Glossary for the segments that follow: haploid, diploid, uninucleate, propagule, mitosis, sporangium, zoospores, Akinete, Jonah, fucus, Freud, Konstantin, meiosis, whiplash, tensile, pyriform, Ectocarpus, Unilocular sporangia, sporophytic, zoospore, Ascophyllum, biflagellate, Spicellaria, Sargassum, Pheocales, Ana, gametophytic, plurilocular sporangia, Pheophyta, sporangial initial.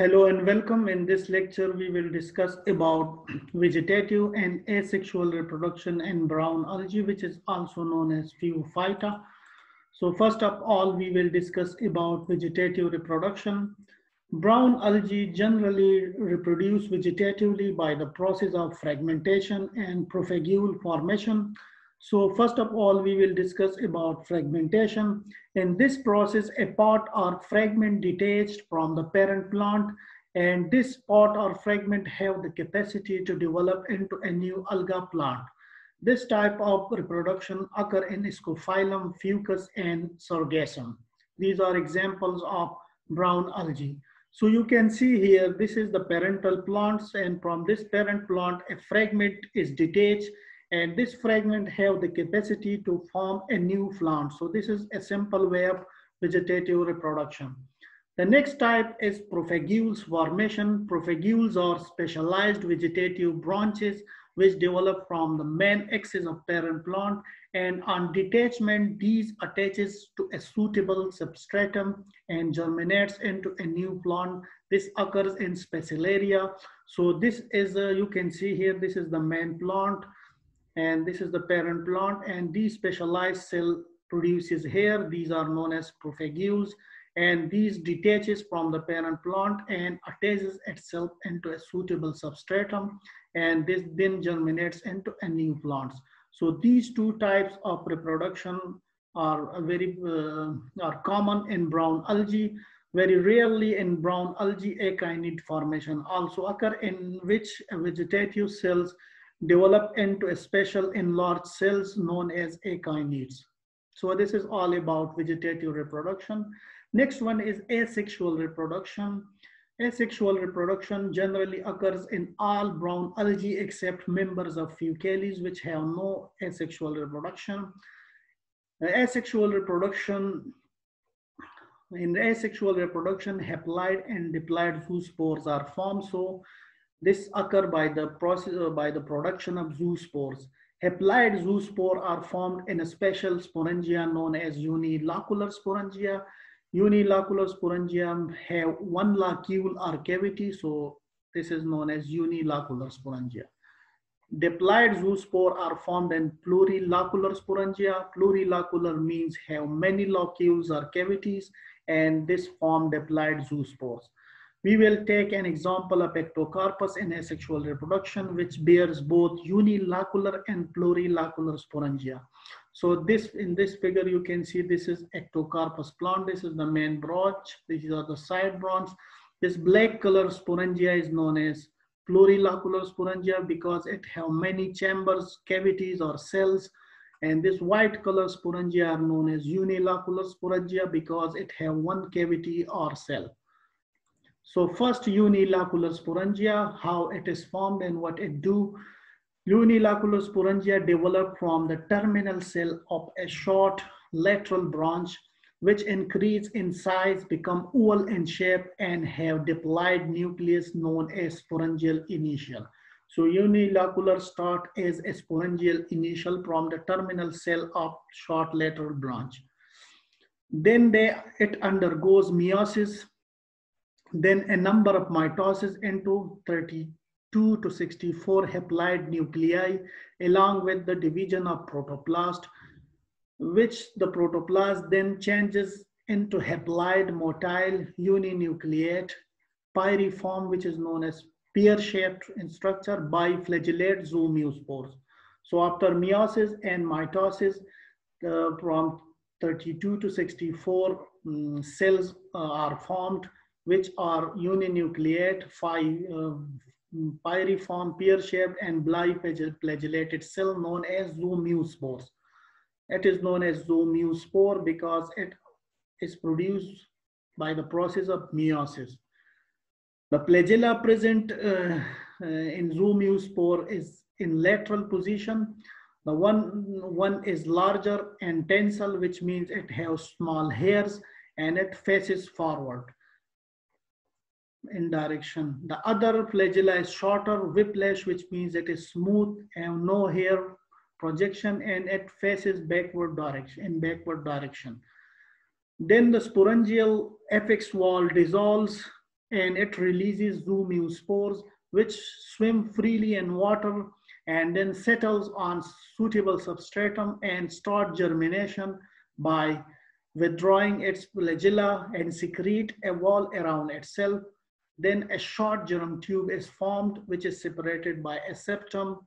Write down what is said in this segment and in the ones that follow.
Hello and welcome. In this lecture, we will discuss about vegetative and asexual reproduction and brown algae, which is also known as Pheophyta. So first of all, we will discuss about vegetative reproduction. Brown algae generally reproduce vegetatively by the process of fragmentation and propagule formation. So first of all, we will discuss about fragmentation. In this process, a pod or fragment detached from the parent plant, and this pod or fragment have the capacity to develop into a new alga plant. This type of reproduction occur in Ascophyllum, fucus, and Sargassum. These are examples of brown algae. So you can see here, this is the parental plants, and from this parent plant, a fragment is detached, and this fragment have the capacity to form a new plant. So this is a simple way of vegetative reproduction. The next type is propagules formation. Propagules are specialized vegetative branches which develop from the main axis of parent plant, and on detachment, these attaches to a suitable substratum and germinates into a new plant. This occurs in Spicellaria. So this is, you can see here, this is the main plant, and this is the parent plant, and these specialized cell produces here. These are known as propagules, and these detaches from the parent plant and attaches itself into a suitable substratum, and this then germinates into a new plant. So these two types of reproduction are very common in brown algae. Very rarely in brown algae, Akinete formation also occur, in which vegetative cells develop into a special enlarged cells known as akinetes. So this is all about vegetative reproduction. Next one is asexual reproduction. Asexual reproduction generally occurs in all brown algae except members of Pheocales, which have no asexual reproduction. In asexual reproduction, haploid and diploid zoospores are formed. So this occurs by the process by the production of zoospores. Haploid zoospores are formed in a special sporangia known as unilocular sporangia. Unilocular sporangia have one locule or cavity, so this is known as unilocular sporangia. Diploid zoospores are formed in plurilocular sporangia. Plurilocular means have many locules or cavities, and this form diploid zoospores. We will take an example of Ectocarpus in asexual reproduction, which bears both unilocular and plurilocular sporangia. So this, in this figure, you can see this is Ectocarpus plant. This is the main branch. These are the side branches. This black color sporangia is known as plurilocular sporangia because it have many chambers, cavities, or cells. And this white color sporangia are known as unilocular sporangia because it have one cavity or cell. So first, unilocular sporangia, how it is formed and what it do. Unilocular sporangia develop from the terminal cell of a short lateral branch, which increase in size, become oval in shape, and have diploid nucleus known as sporangial initial. So unilocular start as a sporangial initial from the terminal cell of short lateral branch. Then it undergoes meiosis. Then a number of mitoses into 32 to 64 haploid nuclei, along with the division of protoplast, which the protoplast then changes into haploid motile uninucleate, pyriform, which is known as pear-shaped in structure, biflagellate zoospores. So after meiosis and mitosis, from 32 to 64 cells are formed, which are uninucleate, pyriform, pear-shaped, and biflagellated cell known as zoospores. It is known as zoospore because it is produced by the process of meiosis. The flagella present in zoospore is in lateral position. The one is larger and tensile, which means it has small hairs and it faces forward in direction. The other flagella is shorter, whiplash, which means it is smooth and no hair projection, and it faces backward direction. Then the sporangial apex wall dissolves and it releases zoospores, which swim freely in water and then settles on suitable substratum and start germination by withdrawing its flagella and secrete a wall around itself. Then a short germ tube is formed, which is separated by a septum.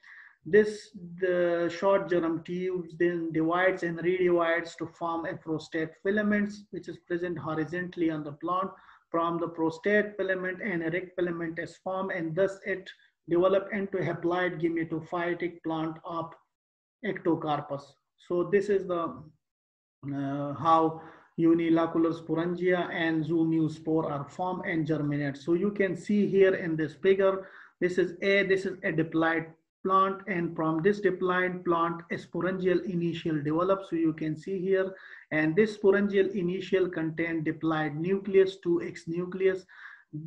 The short germ tube then divides and redivides to form a prostate filament, which is present horizontally on the plant. From the prostate filament, an erect filament is formed, and thus it develops into a haploid gametophytic plant of Ectocarpus. So this is the how unilocular sporangia and zoospore are formed and germinate. So you can see here in this figure, this is a diploid plant, and from this diploid plant a sporangial initial develops. So you can see here, and this sporangial initial contains diploid nucleus, 2x nucleus.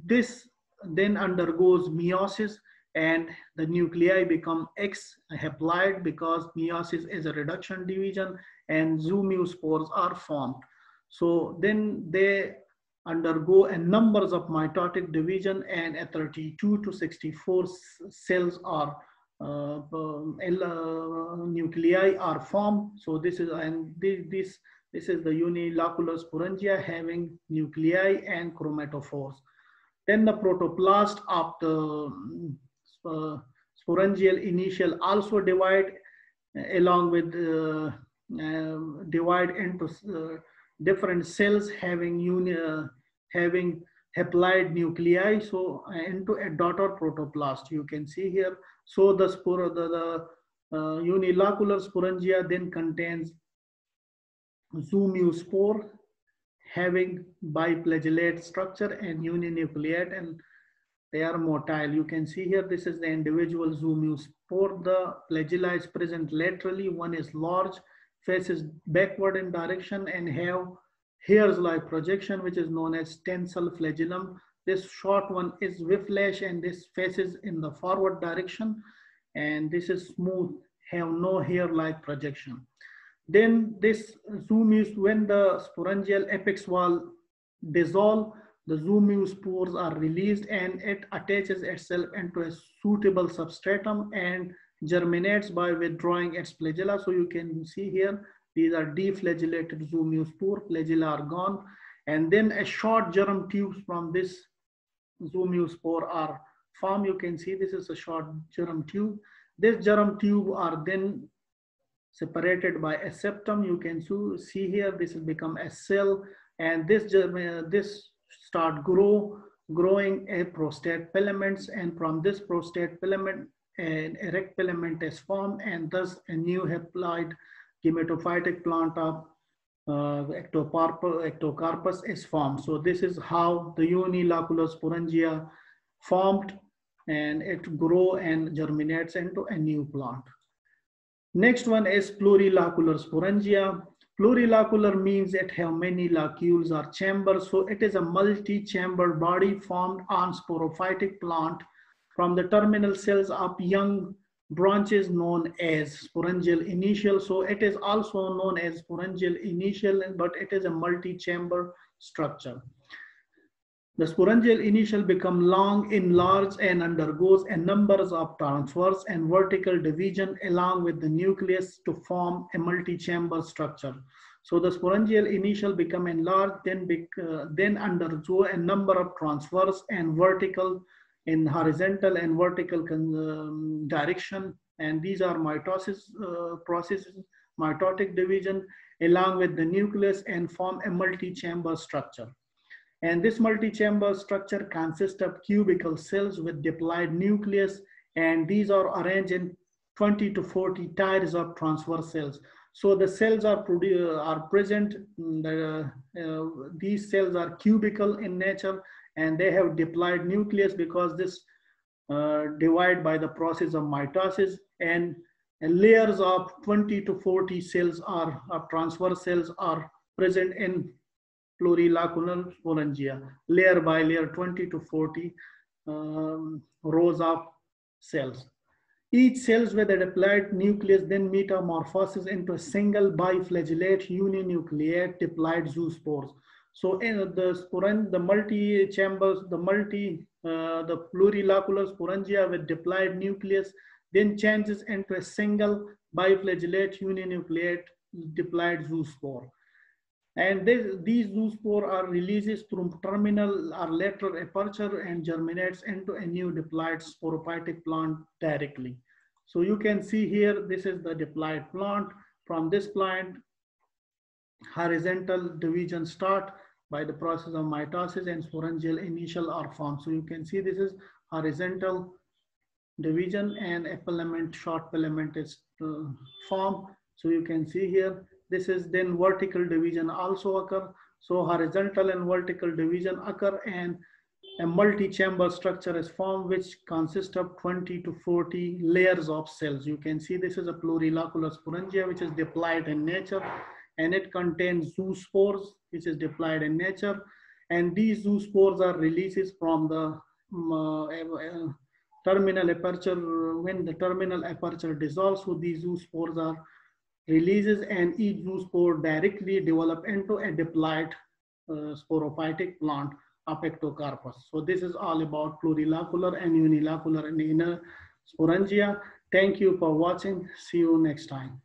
This then undergoes meiosis, and the nuclei become X haploid because meiosis is a reduction division, and zoospores are formed. So then they undergo a numbers of mitotic division, and a 32 to 64 cells are nuclei are formed. So this is this is the unilocular sporangia having nuclei and chromatophores. Then the protoplast of the sporangial initial also divide along with divide into different cells having haploid nuclei, so into a daughter protoplast. You can see here. So the unilocular sporangia then contains zoospore having biflagellate structure and uninucleate, and they are motile. You can see here, this is the individual zoospore. The flagella is present laterally. One is large, faces backward in direction, and have hairs like projection, which is known as tensile flagellum. This short one is whiplash, and this faces in the forward direction, and this is smooth, have no hair like projection. Then this zoospore, when the sporangial apex wall dissolve, the zoospores are released, and it attaches itself into a suitable substratum and germinates by withdrawing its flagella. So you can see here, these are deflagellated zoospore, flagella are gone, and then a short germ tubes from this zoospore are formed. You can see this is a short germ tube. This germ tube are then separated by a septum. You can see here, this will become a cell, and this start growing a prostate filaments, and from this prostate filament an erect filament is formed, and thus a new haploid gametophytic plant of Ectocarpus is formed. So this is how the unilocular sporangia formed, and it grows and germinates into a new plant. Next one is plurilocular sporangia. Plurilocular means it have many locules or chambers, so it is a multi-chambered body formed on sporophytic plant from the terminal cells of young branches known as sporangial initial. So it is also known as sporangial initial, but it is a multi-chamber structure. The sporangial initial become long, enlarged, and undergoes a numbers of transverse and vertical division along with the nucleus to form a multi-chamber structure. So the sporangial initial become enlarged, then undergo a number of transverse and vertical in horizontal and vertical direction, and these are mitosis processes, mitotic division along with the nucleus, and form a multi-chamber structure. And this multi-chamber structure consists of cubical cells with diploid nucleus, and these are arranged in 20 to 40 tiers of transverse cells. So the cells are present, these cells are cubical in nature, and they have diploid nucleus because this divide by the process of mitosis, and layers of 20 to 40 cells are transverse cells are present in plurilocular sporangia, layer by layer, 20 to 40 rows of cells. Each cells with a diploid nucleus then metamorphoses into a single biflagellate uninucleate diploid zoospores. So the multi-chambers, the plurilocular sporangia with diploid nucleus then changes into a single biflagellate uninucleate diploid zoospore. And these zoospores are released through terminal or lateral aperture and germinates into a new diploid sporophytic plant directly. So you can see here, this is the diploid plant. From this plant, horizontal division starts by the process of mitosis and sporangial initial are formed. So you can see this is horizontal division and a filament, short filament is formed. So you can see here, this is then vertical division also occur. So horizontal and vertical division occur and a multi-chamber structure is formed which consists of 20 to 40 layers of cells. You can see this is a plurilocular sporangia which is diploid in nature and it contains zoospores which is diploid in nature, and these zoospores are released from the terminal aperture. When the terminal aperture dissolves, so these zoospores are released and each zoospore directly develop into a diploid sporophytic plant of Ectocarpus. So this is all about plurilocular and unilocular sporangia. Thank you for watching. See you next time.